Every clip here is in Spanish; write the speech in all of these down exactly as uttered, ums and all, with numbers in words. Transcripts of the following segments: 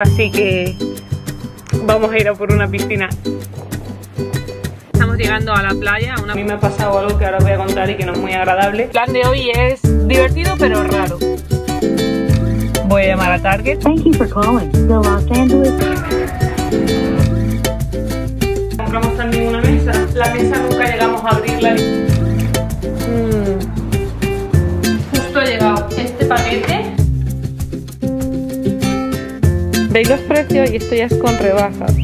Así que vamos a ir a por una piscina. Estamos llegando a la playa. Una... A mí me ha pasado algo que ahora voy a contar y que no es muy agradable. El plan de hoy es divertido pero raro. Voy a llamar a Target. Thank you for calling the Los Angeles. Compramos también una mesa. La mesa nunca llegamos a abrirla. Mm. Justo ha llegado este paquete. Veis los precios y esto ya es con rebajas.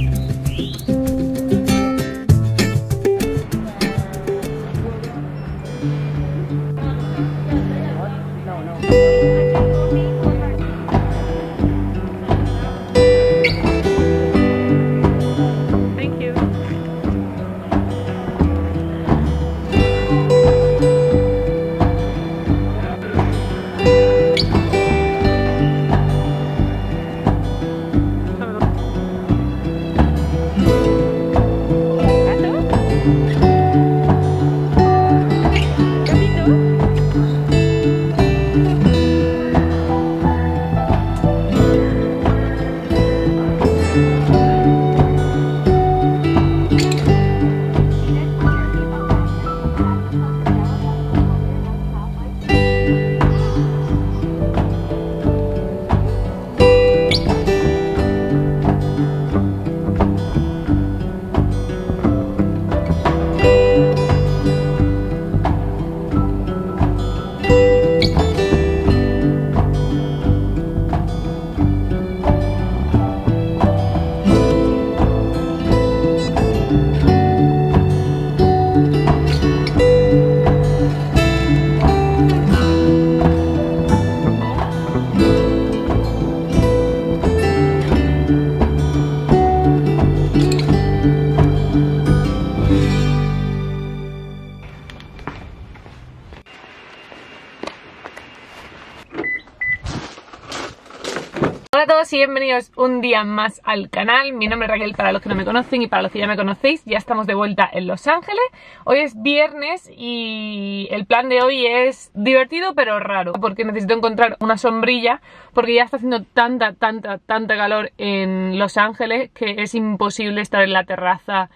Hola a todos y bienvenidos un día más al canal. Mi nombre es Raquel para los que no me conocen, y para los que ya me conocéis, ya estamos de vuelta en Los Ángeles. Hoy es viernes y el plan de hoy es divertido pero raro, porque necesito encontrar una sombrilla porque ya está haciendo tanta, tanta, tanta calor en Los Ángeles que es imposible estar en la terraza,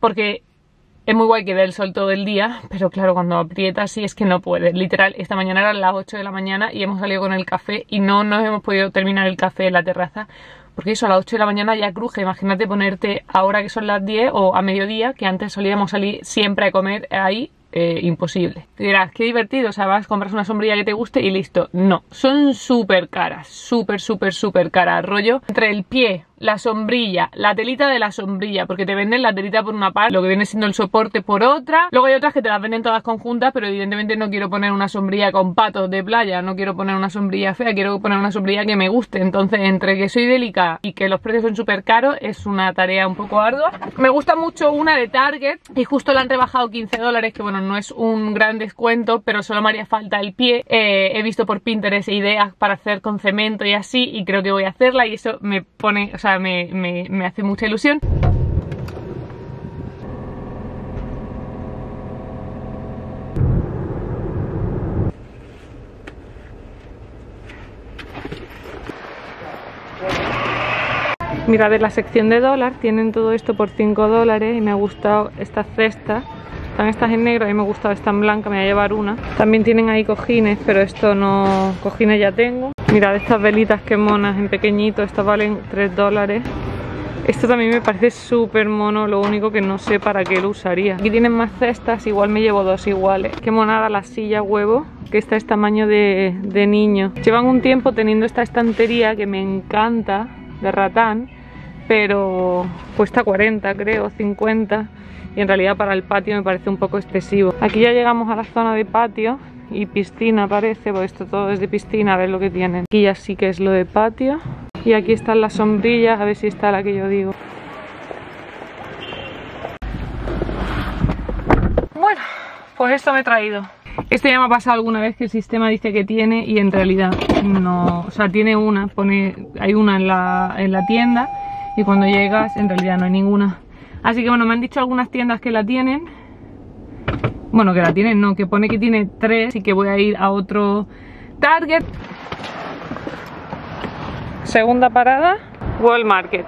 porque es muy guay que dé el sol todo el día, pero claro, cuando aprieta así es que no puede. Literal, esta mañana eran las ocho de la mañana y hemos salido con el café y no nos hemos podido terminar el café en la terraza, porque eso, a las ocho de la mañana ya cruje. Imagínate ponerte ahora que son las diez o a mediodía, que antes solíamos salir siempre a comer ahí, eh, imposible. Te dirás, qué divertido, o sea, vas, compras una sombrilla que te guste y listo. No, son súper caras, súper, súper, súper caras. Rollo, entre el pie... la sombrilla, la telita de la sombrilla, porque te venden la telita por una parte, lo que viene siendo el soporte por otra. Luego hay otras que te las venden todas conjuntas, pero evidentemente no quiero poner una sombrilla con patos de playa, no quiero poner una sombrilla fea, quiero poner una sombrilla que me guste. Entonces, entre que soy delicada y que los precios son súper caros, es una tarea un poco ardua. Me gusta mucho una de Target y justo la han rebajado quince dólares, que bueno, no es un gran descuento, pero solo me haría falta el pie. Eh, he visto por Pinterest ideas para hacer con cemento y así, y creo que voy a hacerla y eso me pone, o sea, Me, me, me hace mucha ilusión. Mira, a ver, la sección de dólar, tienen todo esto por cinco dólares y me ha gustado esta cesta. Están estas en negro, a mí me ha gustado esta en blanca, me voy a llevar una. También tienen ahí cojines, pero esto no... cojines ya tengo. Mirad estas velitas que monas, en pequeñito, estas valen tres dólares. Esto también me parece súper mono, lo único que no sé para qué lo usaría. Aquí tienen más cestas, igual me llevo dos iguales. Qué monada la silla huevo, que esta es tamaño de, de niño. Llevan un tiempo teniendo esta estantería que me encanta, de ratán, pero cuesta cuarenta, creo, cincuenta. Y en realidad para el patio me parece un poco excesivo. Aquí ya llegamos a la zona de patio y piscina parece, porque esto todo es de piscina, a ver lo que tienen. Aquí ya sí que es lo de patio. Y aquí están las sombrillas, a ver si está la que yo digo. Bueno, pues esto me he traído. Esto ya me ha pasado alguna vez, que el sistema dice que tiene y en realidad no. O sea, tiene una, pone, hay una en la, en la tienda y cuando llegas en realidad no hay ninguna. Así que bueno, me han dicho algunas tiendas que la tienen. Bueno, que la tienen, no, que pone que tiene tres, así que voy a ir a otro Target. Segunda parada. World Market.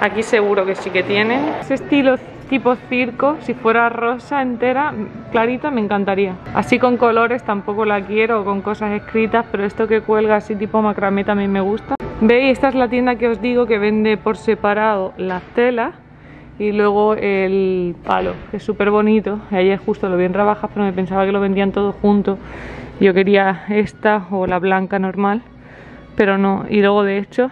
Aquí seguro que sí que tienen. Ese estilo tipo circo, si fuera rosa entera, clarita, me encantaría. Así con colores tampoco la quiero, con cosas escritas, pero esto que cuelga así tipo macramé también me gusta. ¿Veis? Esta es la tienda que os digo que vende por separado las telas y luego el palo, que es súper bonito. Ayer justo lo vi en rebajas, pero me pensaba que lo vendían todo junto. Yo quería esta o la blanca normal, pero no. Y luego de hecho,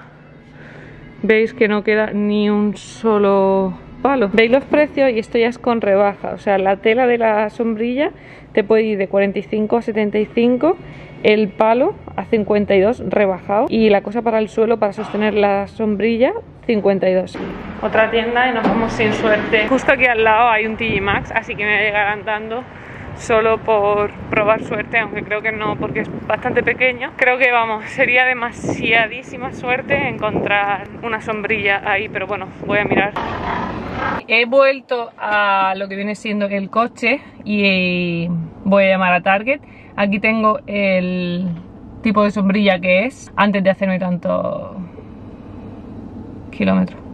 veis que no queda ni un solo palo. Veis los precios y esto ya es con rebaja. O sea, la tela de la sombrilla te puede ir de cuarenta y cinco a setenta y cinco, el palo a cincuenta y dos rebajado y la cosa para el suelo para sostener la sombrilla cincuenta y dos. Otra tienda y nos vamos sin suerte. Justo aquí al lado hay un T J Maxx, así que me llegarán dando solo por probar suerte, aunque creo que no, porque es bastante pequeño. Creo que vamos, sería demasiadísima suerte encontrar una sombrilla ahí, pero bueno, voy a mirar. He vuelto a lo que viene siendo el coche y voy a llamar a Target. Aquí tengo el tipo de sombrilla que es, antes de hacerme tanto kilómetro.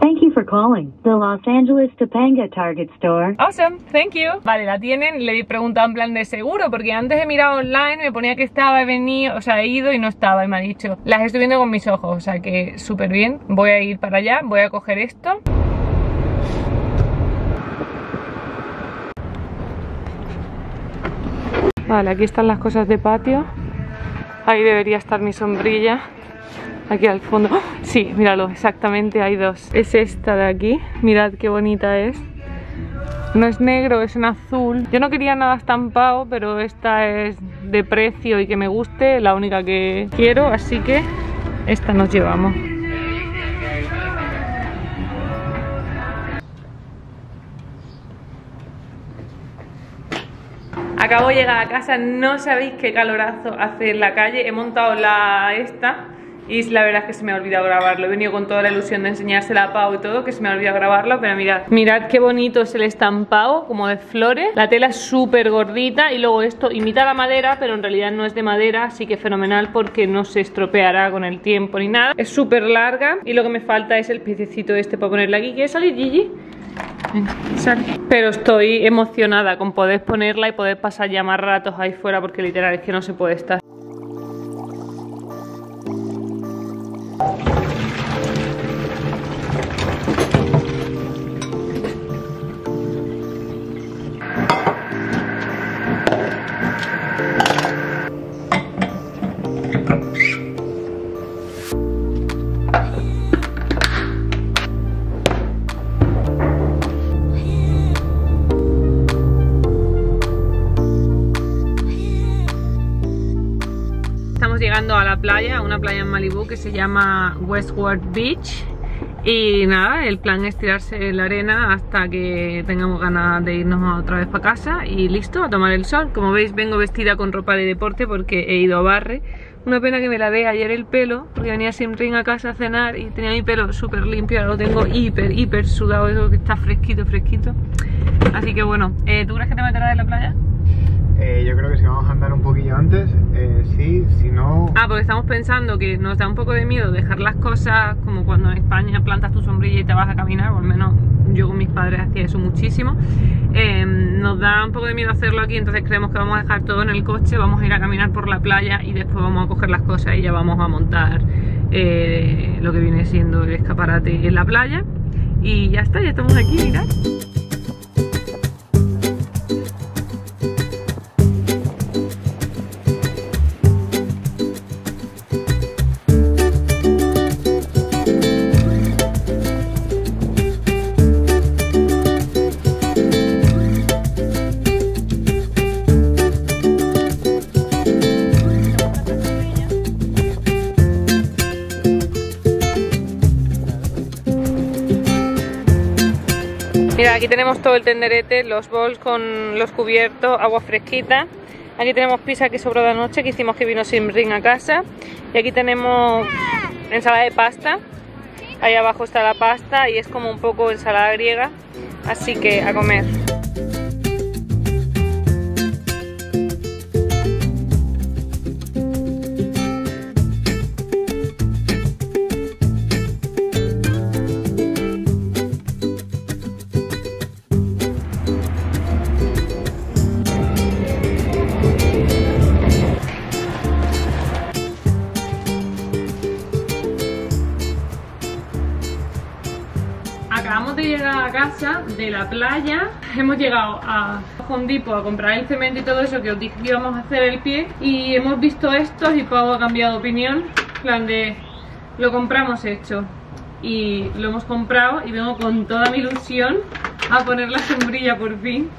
Thank you for calling the Los Angeles Topanga Target Store. Awesome, thank you. Vale, la tienen, le he preguntado en plan de seguro, porque antes he mirado online, me ponía que estaba, he venido, o sea, he ido y no estaba, y me ha dicho, las estoy viendo con mis ojos, o sea que súper bien. Voy a ir para allá, voy a coger esto. Vale, aquí están las cosas de patio. Ahí debería estar mi sombrilla. Aquí al fondo, ¡oh! Sí, míralo, exactamente, hay dos. Es esta de aquí, mirad qué bonita es. No es negro, es en azul. Yo no quería nada estampado, pero esta es de precio y que me guste, la única que quiero, así que esta nos llevamos. Acabo de llegar a casa, no sabéis qué calorazo hace en la calle. He montado la esta y la verdad es que se me ha olvidado grabarlo. He venido con toda la ilusión de enseñársela a Pau y todo, que se me ha olvidado grabarlo, pero mirad. Mirad qué bonito es el estampado, como de flores. La tela es súper gordita y luego esto imita la madera, pero en realidad no es de madera, así que fenomenal porque no se estropeará con el tiempo ni nada. Es súper larga y lo que me falta es el piececito este para ponerle aquí. ¿Quieres salir, Gigi? Venga, sal. Pero estoy emocionada con poder ponerla y poder pasar ya más ratos ahí fuera, porque literal es que no se puede estar. A la playa, a una playa en Malibu que se llama Westward Beach, y nada, el plan es tirarse en la arena hasta que tengamos ganas de irnos otra vez para casa y listo, a tomar el sol. Como veis, vengo vestida con ropa de deporte porque he ido a Barre. Una pena que me lavé ayer el pelo, porque venía sin ring a casa a cenar y tenía mi pelo súper limpio, ahora lo tengo hiper, hiper sudado, eso que está fresquito, fresquito. Así que bueno, eh, ¿tú crees que te meterás en la playa? Eh, yo creo que si vamos a andar un poquillo antes, eh, sí, si no... Ah, porque estamos pensando que nos da un poco de miedo dejar las cosas, como cuando en España plantas tu sombrilla y te vas a caminar, o al menos yo con mis padres hacía eso muchísimo. Eh, nos da un poco de miedo hacerlo aquí, entonces creemos que vamos a dejar todo en el coche, vamos a ir a caminar por la playa y después vamos a coger las cosas y ya vamos a montar eh, lo que viene siendo el escaparate en la playa. Y ya está, ya estamos aquí, mirad. Mira, aquí tenemos todo el tenderete, los bols con los cubiertos, agua fresquita. Aquí tenemos pizza que sobró de anoche, que hicimos que vino sin ring a casa. Y aquí tenemos ensalada de pasta. Ahí abajo está la pasta y es como un poco ensalada griega. Así que a comer. de llegar a casa de la playa, hemos llegado a Home Depot a comprar el cemento y todo eso que os dije que íbamos a hacer el pie, y hemos visto estos y Pau ha cambiado de opinión, plan de lo compramos hecho, y lo hemos comprado y vengo con toda mi ilusión a poner la sombrilla por fin.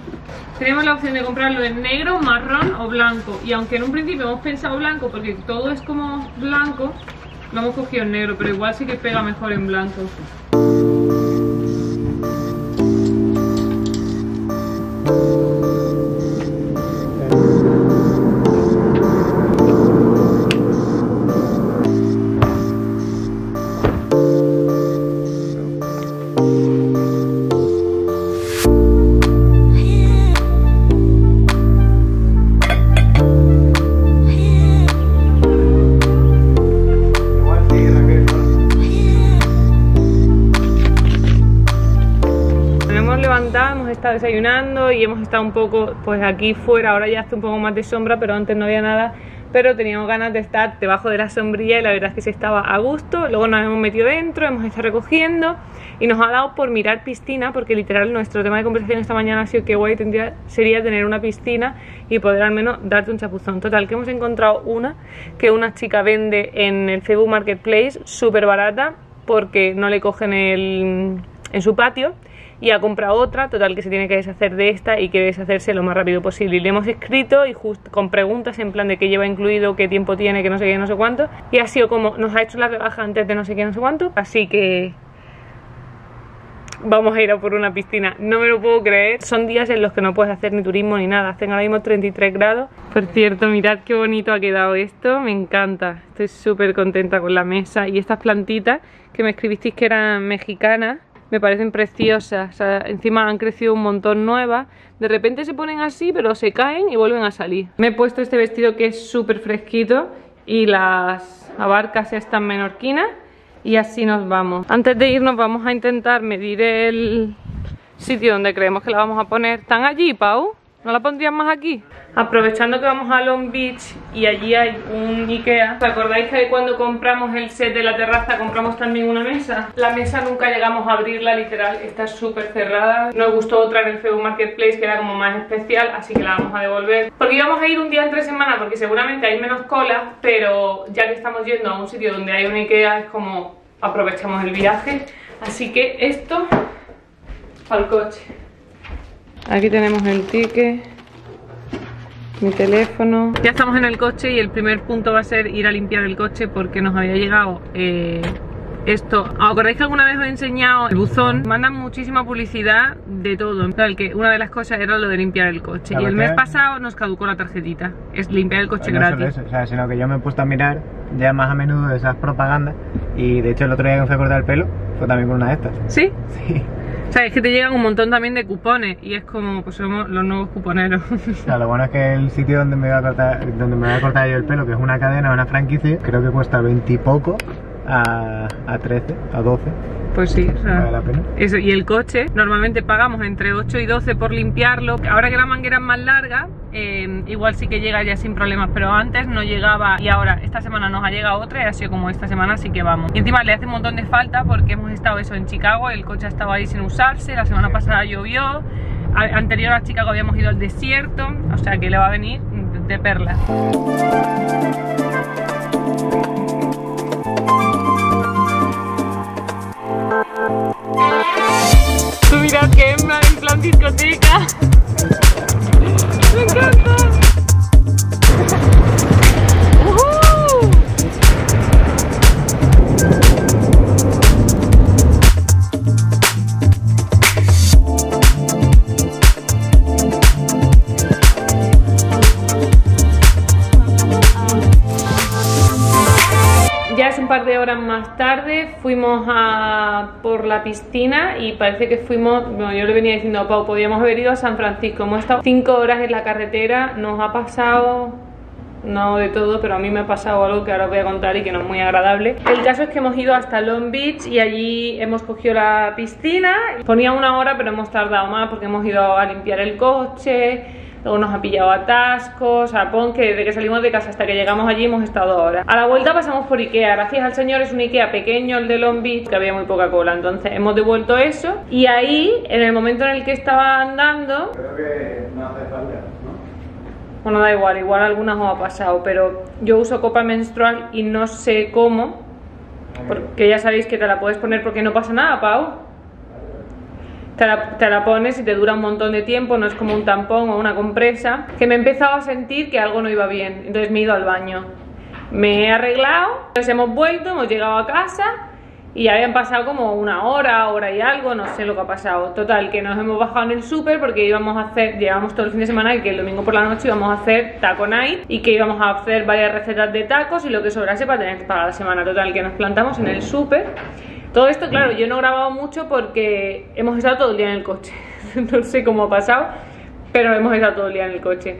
Tenemos la opción de comprarlo en negro, marrón o blanco, y aunque en un principio hemos pensado blanco porque todo es como blanco, lo hemos cogido en negro, pero igual sí que pega mejor en blanco. Está desayunando y hemos estado un poco pues aquí fuera, ahora ya hace un poco más de sombra, pero antes no había nada, pero teníamos ganas de estar debajo de la sombrilla y la verdad es que se estaba a gusto. Luego nos hemos metido dentro, hemos estado recogiendo y nos ha dado por mirar piscina, porque literal nuestro tema de conversación esta mañana ha sido que guay tendría, sería tener una piscina y poder al menos darte un chapuzón. Total, que hemos encontrado una que una chica vende en el Facebook Marketplace súper barata porque no le cogen el, en su patio, y ha comprado otra, total que se tiene que deshacer de esta y quiere deshacerse lo más rápido posible. Y le hemos escrito y justo con preguntas en plan de qué lleva incluido, qué tiempo tiene, que no sé qué, no sé cuánto. Y ha sido como, nos ha hecho la rebaja antes de no sé qué, no sé cuánto. Así que vamos a ir a por una piscina, no me lo puedo creer. Son días en los que no puedes hacer ni turismo ni nada, hacen ahora mismo treinta y tres grados. Por cierto, mirad qué bonito ha quedado esto, me encanta. Estoy súper contenta con la mesa y estas plantitas que me escribisteis que eran mexicanas. Me parecen preciosas, o sea, encima han crecido un montón nuevas. De repente se ponen así, pero se caen y vuelven a salir. Me he puesto este vestido que es súper fresquito y las abarcas están menorquinas y así nos vamos. Antes de irnos vamos a intentar medir el sitio donde creemos que la vamos a poner. ¿Están allí, Pau? ¿No la pondrían más aquí? Aprovechando que vamos a Long Beach y allí hay un Ikea. ¿Os acordáis que cuando compramos el set de la terraza compramos también una mesa? La mesa nunca llegamos a abrirla, literal, está súper cerrada. Nos gustó otra en el Facebook Marketplace que era como más especial, así que la vamos a devolver. Porque íbamos a ir un día entre semana porque seguramente hay menos colas, pero ya que estamos yendo a un sitio donde hay un Ikea es como aprovechamos el viaje. Así que esto para el coche. Aquí tenemos el ticket, mi teléfono. Ya estamos en el coche y el primer punto va a ser ir a limpiar el coche porque nos había llegado eh, esto. ¿Os acordáis que alguna vez os he enseñado el buzón? Mandan muchísima publicidad de todo. En plan, que una de las cosas era lo de limpiar el coche. Y el mes pasado nos caducó la tarjetita. Es limpiar el coche no gratis. No solo eso, o sea, sino que yo me he puesto a mirar ya más a menudo esas propagandas. Y de hecho el otro día que me fui a cortar el pelo fue también con una de estas. ¿Sí? Sí. O sea, es que te llegan un montón también de cupones y es como, pues somos los nuevos cuponeros. O sea, lo bueno es que el sitio donde me voy a cortar, donde me voy a cortar yo el pelo, que es una cadena, una franquicia, creo que cuesta veinte y poco a, a trece, a doce. Pues sí, o sea, vale la pena. Eso, y el coche, normalmente pagamos entre ocho y doce por limpiarlo. Ahora que la manguera es más larga, eh, igual sí que llega ya sin problemas, pero antes no llegaba. Y ahora, esta semana nos ha llegado otra y ha sido como esta semana, así que vamos. Y encima le hace un montón de falta porque hemos estado eso en Chicago, el coche ha estado ahí sin usarse, la semana pasada llovió, anterior a Chicago habíamos ido al desierto, o sea que le va a venir de perlas. Tú mirad que es en plan discoteca. Me encanta. Uh-huh. Ya es un par de horas más tarde, fuimos a por la piscina y parece que fuimos, bueno, yo le venía diciendo a Pau, podíamos haber ido a San Francisco, hemos estado cinco horas en la carretera, nos ha pasado, no de todo, pero a mí me ha pasado algo que ahora os voy a contar y que no es muy agradable. El caso es que hemos ido hasta Long Beach y allí hemos cogido la piscina, ponía una hora pero hemos tardado más porque hemos ido a limpiar el coche, luego nos ha pillado atascos, a pon que desde que salimos de casa hasta que llegamos allí hemos estado horas. A la vuelta pasamos por Ikea, gracias al señor, es un Ikea pequeño, el de Long Beach, que había muy poca cola, entonces hemos devuelto eso. Y ahí, en el momento en el que estaba andando, creo que no hace falta. Bueno, da igual, igual algunas os ha pasado, pero yo uso copa menstrual y no sé cómo, porque ya sabéis que te la puedes poner porque no pasa nada, Pau. Te la, te la pones y te dura un montón de tiempo, no es como un tampón o una compresa. Que me he empezado a sentir que algo no iba bien, entonces me he ido al baño. Me he arreglado, entonces hemos vuelto, hemos llegado a casa y ya habían pasado como una hora, hora y algo, no sé lo que ha pasado. Total, que nos hemos bajado en el súper porque íbamos a hacer, llevamos todo el fin de semana y que el domingo por la noche íbamos a hacer taco night y que íbamos a hacer varias recetas de tacos y lo que sobrase para tener para la semana. Total, que nos plantamos en el súper. Todo esto, claro, yo no he grabado mucho porque hemos estado todo el día en el coche. No sé cómo ha pasado, pero hemos estado todo el día en el coche.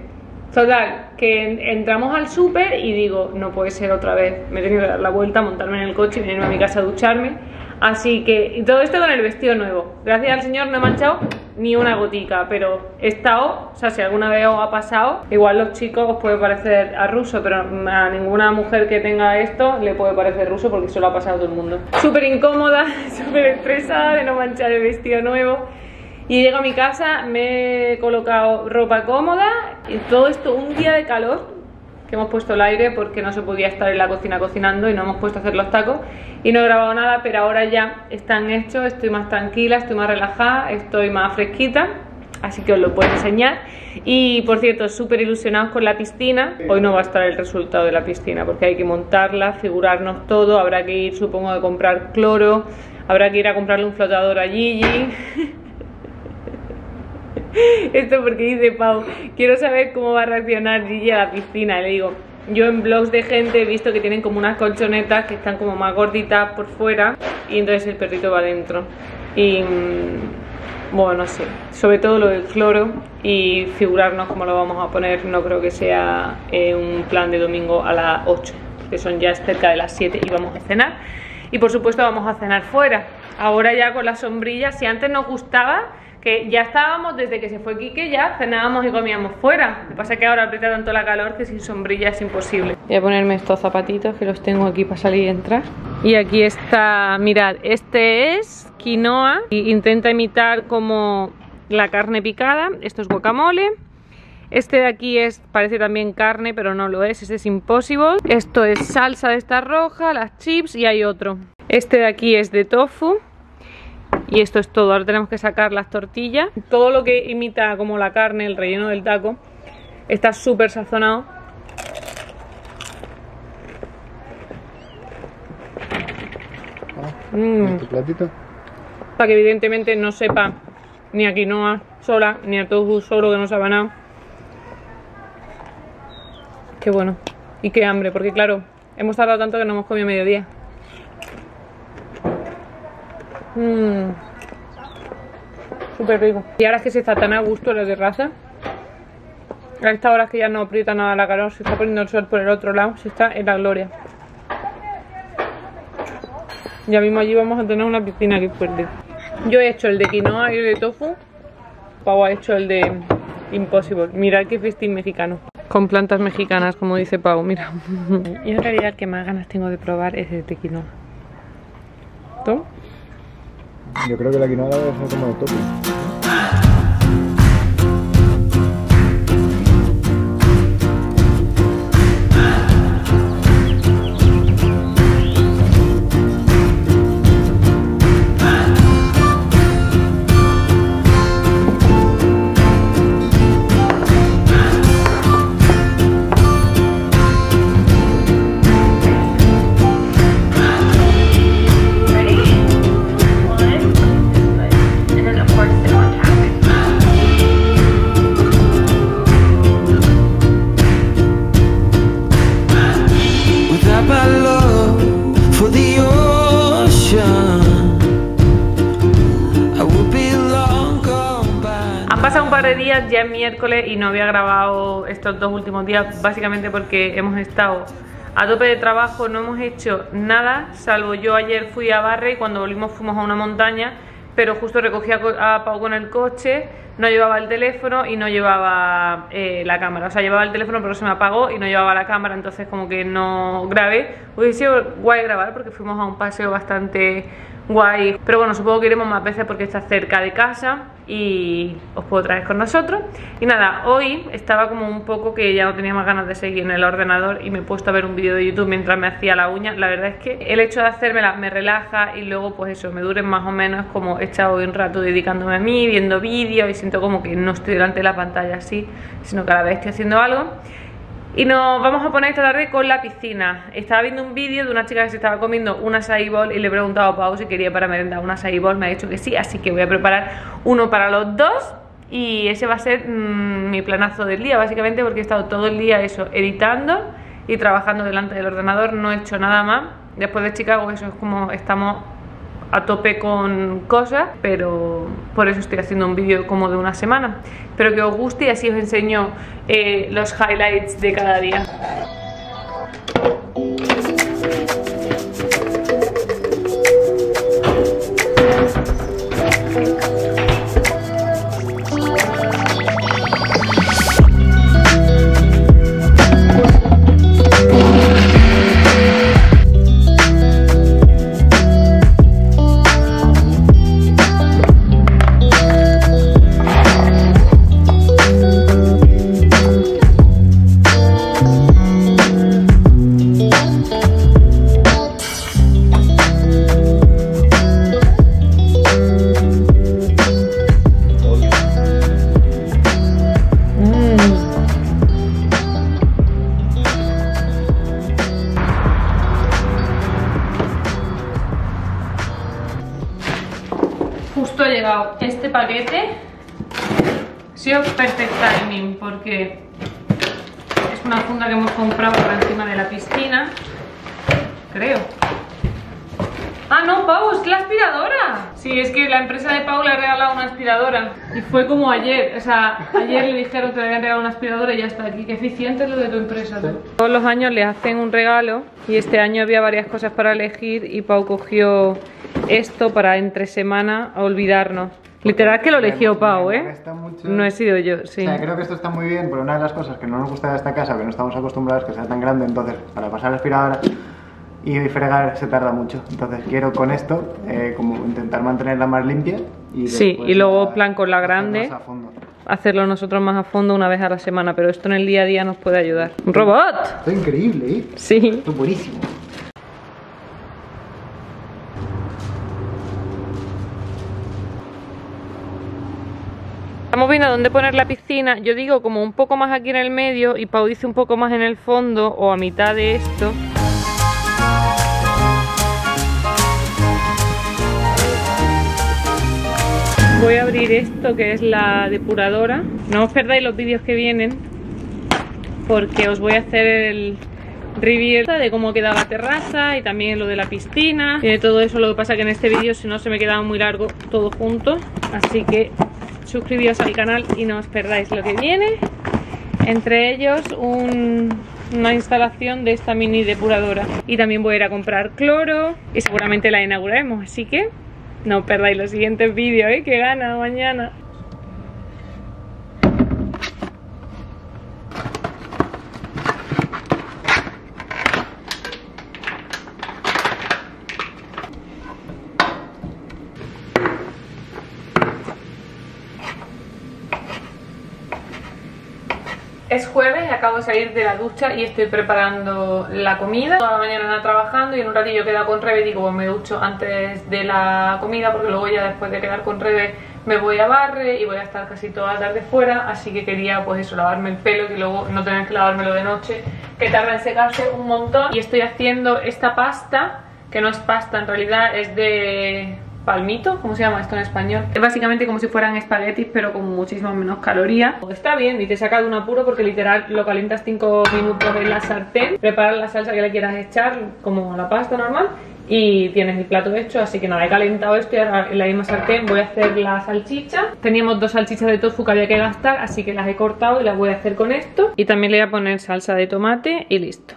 Total, que entramos al súper y digo, no puede ser otra vez. Me he tenido que dar la vuelta, montarme en el coche y venirme a mi casa a ducharme. Así que, y todo esto con el vestido nuevo. Gracias al señor no he manchado ni una gotica, pero he estado, o sea, si alguna vez os ha pasado, igual los chicos os puede parecer a ruso, pero a ninguna mujer que tenga esto le puede parecer ruso porque eso lo ha pasado a todo el mundo. Súper incómoda, súper estresada de no manchar el vestido nuevo. Y llego a mi casa, me he colocado ropa cómoda y todo esto un día de calor que hemos puesto el aire porque no se podía estar en la cocina cocinando y no hemos puesto a hacer los tacos y no he grabado nada, pero ahora ya están hechos, estoy más tranquila, estoy más relajada, estoy más fresquita, así que os lo puedo enseñar. Y por cierto, súper ilusionados con la piscina. Hoy no va a estar el resultado de la piscina porque hay que montarla, figurarnos todo, habrá que ir supongo a comprar cloro, habrá que ir a comprarle un flotador a Gigi. Esto porque dice Pau, quiero saber cómo va a reaccionar Gigi a la piscina. Y le digo, yo en blogs de gente he visto que tienen como unas colchonetas que están como más gorditas por fuera y entonces el perrito va adentro. Y bueno, no sé, sobre todo lo del cloro y figurarnos cómo lo vamos a poner. No creo que sea eh, un plan de domingo a las ocho, que son ya cerca de las siete y vamos a cenar. Y por supuesto vamos a cenar fuera, ahora ya con las sombrillas. Si antes nos gustaba que ya estábamos, desde que se fue Quique ya cenábamos y comíamos fuera. Lo que pasa es que ahora aprieta tanto la calor que sin sombrilla es imposible. Voy a ponerme estos zapatitos que los tengo aquí para salir y entrar. Y aquí está, mirad, este es quinoa y intenta imitar como la carne picada. Esto es guacamole. Este de aquí es, parece también carne, pero no lo es, este es impossible. Esto es salsa de esta roja, las chips y hay otro. Este de aquí es de tofu. Y esto es todo, ahora tenemos que sacar las tortillas. Todo lo que imita como la carne, el relleno del taco, está súper sazonado. Ah, mm. ¿Tu platito? Para que evidentemente no sepa ni a quinoa sola, ni a tofu solo, que no sabe nada. Qué bueno. Y qué hambre, porque claro, hemos tardado tanto que no hemos comido mediodía. Mmm, súper rico. Y ahora es que se está tan a gusto en la terraza. A esta hora es que ya no aprieta nada la calor, se está poniendo el sol por el otro lado, se está en la gloria. Ya mismo allí vamos a tener una piscina aquí fuerte. Yo he hecho el de quinoa y el de tofu. Pau ha hecho el de impossible. Mirad qué festín mexicano. Con plantas mexicanas, como dice Pau, mira. Y en realidad el que más ganas tengo de probar es el de quinoa. ¿Tú? Yo creo que la quinoa debe ser como de tofu. Ya es miércoles y no había grabado estos dos últimos días básicamente porque hemos estado a tope de trabajo, no hemos hecho nada, salvo yo ayer fui a Barre y cuando volvimos fuimos a una montaña pero justo recogí a, a Pau con el coche, no llevaba el teléfono y no llevaba eh, la cámara. O sea, llevaba el teléfono pero se me apagó y no llevaba la cámara, entonces como que no grabé. Hubiese sido guay grabar porque fuimos a un paseo bastante guay, pero bueno, supongo que iremos más veces porque está cerca de casa y os puedo traer con nosotros. Y nada, hoy estaba como un poco que ya no tenía más ganas de seguir en el ordenador y me he puesto a ver un vídeo de YouTube mientras me hacía la uña. La verdad es que el hecho de hacérmela me relaja y luego pues eso, me duren más o menos, como he estado un rato dedicándome a mí, viendo vídeos, y siento como que no estoy delante de la pantalla así, sino que a la vez estoy haciendo algo. Y nos vamos a poner esta tarde con la piscina. Estaba viendo un vídeo de una chica que se estaba comiendo un acai bowl y le he preguntado a Pau si quería para merendar un acai bowl. Me ha dicho que sí, así que voy a preparar uno para los dos. Y ese va a ser mmm, mi planazo del día, básicamente, porque he estado todo el día eso, editando y trabajando delante del ordenador. No he hecho nada más. Después de Chicago, eso es como estamos a tope con cosas, pero por eso estoy haciendo un vídeo como de una semana. Espero que os guste y así os enseño eh, los highlights de cada día. Justo ha llegado este paquete. Ha sido perfect timing porque es una funda que hemos comprado por encima de la piscina, creo. Ah, no, Pau, es la aspiradora. Sí, es que la empresa de Pau le ha regalado una aspiradora. Y fue como ayer, o sea, ayer le dijeron que le habían regalado una aspiradora y ya está aquí. Qué eficiente es lo de tu empresa, ¿no? Todos los años le hacen un regalo y este año había varias cosas para elegir y Pau cogió esto para entre semana a olvidarnos. Literal que lo eligió Pau, ¿eh? Mucho... No he sido yo, sí. O sea, creo que esto está muy bien, pero una de las cosas que no nos gusta de esta casa, que no estamos acostumbrados que sea tan grande, entonces para pasar la aspiradora y fregar se tarda mucho. Entonces quiero con esto eh, como intentar mantenerla más limpia y sí, y luego plan con la grande hacerlo nosotros más a fondo una vez a la semana, pero esto en el día a día nos puede ayudar. ¡Un robot! Está increíble, ¿eh? Sí. Está buenísimo. Estamos viendo dónde poner la piscina. Yo digo como un poco más aquí en el medio y Pau dice un poco más en el fondo o a mitad de esto. Voy a abrir esto que es la depuradora. No os perdáis los vídeos que vienen porque os voy a hacer el review de cómo queda la terraza y también lo de la piscina y de todo eso. Lo que pasa que en este vídeo si no se me quedaba muy largo todo junto, así que suscribíos al canal y no os perdáis lo que viene. Entre ellos un, una instalación de esta mini depuradora y también voy a ir a comprar cloro y seguramente la inauguraremos, así que no perdáis los siguientes vídeos, ¿eh? Que gana mañana. Es jueves, acabo de salir de la ducha y estoy preparando la comida. Toda la mañana trabajando y en un ratillo he quedado con Rebe y digo, pues me ducho antes de la comida porque luego ya después de quedar con Rebe me voy a Barre y voy a estar casi toda la tarde fuera, así que quería pues eso, lavarme el pelo y luego no tener que lavármelo de noche, que tarda en secarse un montón. Y estoy haciendo esta pasta, que no es pasta en realidad, es de... palmito, ¿cómo se llama esto en español? Es básicamente como si fueran espaguetis pero con muchísimas menos calorías. Está bien y te saca de un apuro porque literal lo calientas cinco minutos en la sartén, preparas la salsa que le quieras echar como la pasta normal y tienes el plato hecho. Así que nada, he calentado esto y ahora en la misma sartén voy a hacer la salchicha. Teníamos dos salchichas de tofu que había que gastar, así que las he cortado y las voy a hacer con esto. Y también le voy a poner salsa de tomate y listo.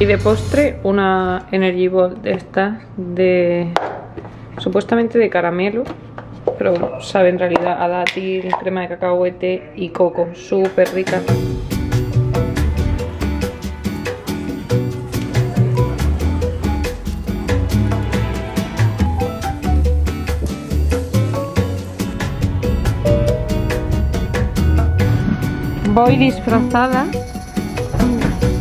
Y de postre una Energy Ball de estas de... supuestamente de caramelo, pero sabe en realidad a dátil, crema de cacahuete y coco, súper rica. Voy disfrazada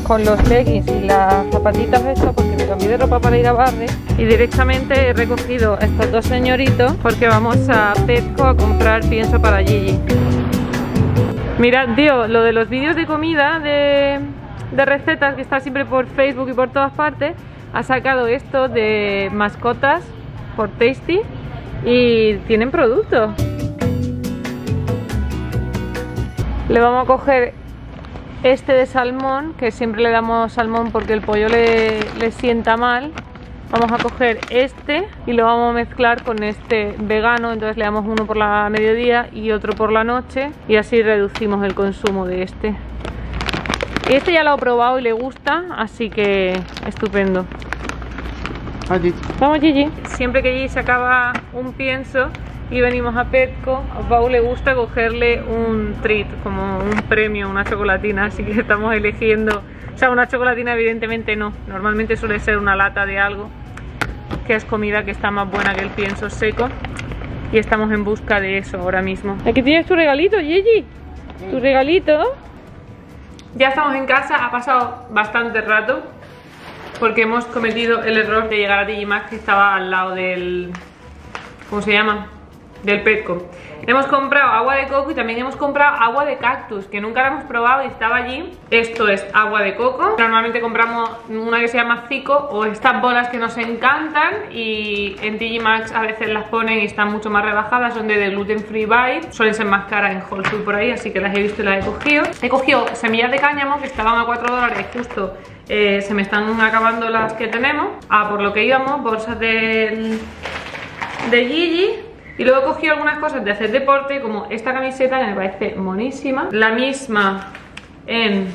con los leggings y las zapatitas estas porque me cambié de ropa para ir a Barre y directamente he recogido a estos dos señoritos porque vamos a Petco a comprar pienso para Gigi. Mirad, tío, lo de los vídeos de comida, de, de recetas que está siempre por Facebook y por todas partes, ha sacado esto de mascotas por Tasty y tienen productos. Le vamos a coger este de salmón, que siempre le damos salmón porque el pollo le, le sienta mal. Vamos a coger este y lo vamos a mezclar con este vegano, entonces le damos uno por la mediodía y otro por la noche y así reducimos el consumo de este. Y este ya lo he probado y le gusta, así que estupendo. Allí. Vamos, Gigi. Siempre que Gigi sacaba un pienso y venimos a Petco, a Pau le gusta cogerle un treat, como un premio, una chocolatina, así que estamos eligiendo, o sea, una chocolatina evidentemente no, normalmente suele ser una lata de algo, que es comida que está más buena que el pienso seco, y estamos en busca de eso ahora mismo. Aquí tienes tu regalito, Gigi, tu regalito. Ya estamos en casa, ha pasado bastante rato, porque hemos cometido el error de llegar a T J Maxx, que estaba al lado del... ¿cómo se llama? Del Petco. Hemos comprado agua de coco y también hemos comprado agua de cactus, que nunca la hemos probado y estaba allí. Esto es agua de coco. Normalmente compramos una que se llama Zico o estas bolas que nos encantan y en T J Maxx a veces las ponen y están mucho más rebajadas, son de gluten free bite, suelen ser más caras en Whole Foods por ahí, así que las he visto y las he cogido. He cogido semillas de cáñamo que estaban a cuatro dólares justo. Eh, se me están acabando las que tenemos. Ah, por lo que íbamos, bolsas de, de Gigi. Y luego he cogido algunas cosas de hacer deporte, como esta camiseta que me parece monísima. La misma en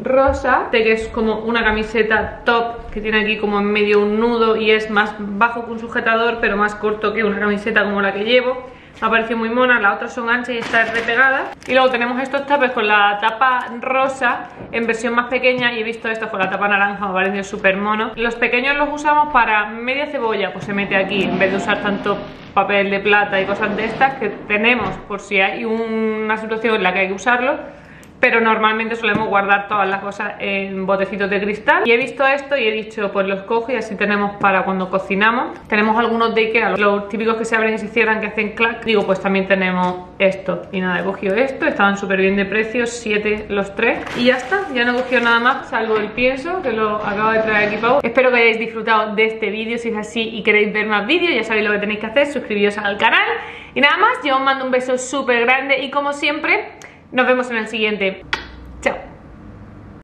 rosa, que es como una camiseta top, que tiene aquí como en medio un nudo y es más bajo que un sujetador, pero más corto que una camiseta como la que llevo. Me ha parecido muy mona, las otras son anchas y esta es repegada. Y luego tenemos estos tapes con la tapa rosa en versión más pequeña y he visto estos con la tapa naranja, me parecen súper monos. Los pequeños los usamos para media cebolla, pues se mete aquí en vez de usar tanto papel de plata y cosas de estas que tenemos por si hay una situación en la que hay que usarlo. Pero normalmente solemos guardar todas las cosas en botecitos de cristal. Y he visto esto y he dicho, pues los cojo y así tenemos para cuando cocinamos. Tenemos algunos de Ikea, los típicos que se abren y se cierran, que hacen clac. Digo, pues también tenemos esto. Y nada, he cogido esto, estaban súper bien de precio, siete los tres. Y ya está, ya no he cogido nada más, salvo el pienso, que lo acabo de traer aquí Pau. Espero que hayáis disfrutado de este vídeo, si es así y queréis ver más vídeos, ya sabéis lo que tenéis que hacer, suscribiros al canal. Y nada más, yo os mando un beso súper grande y como siempre... nos vemos en el siguiente.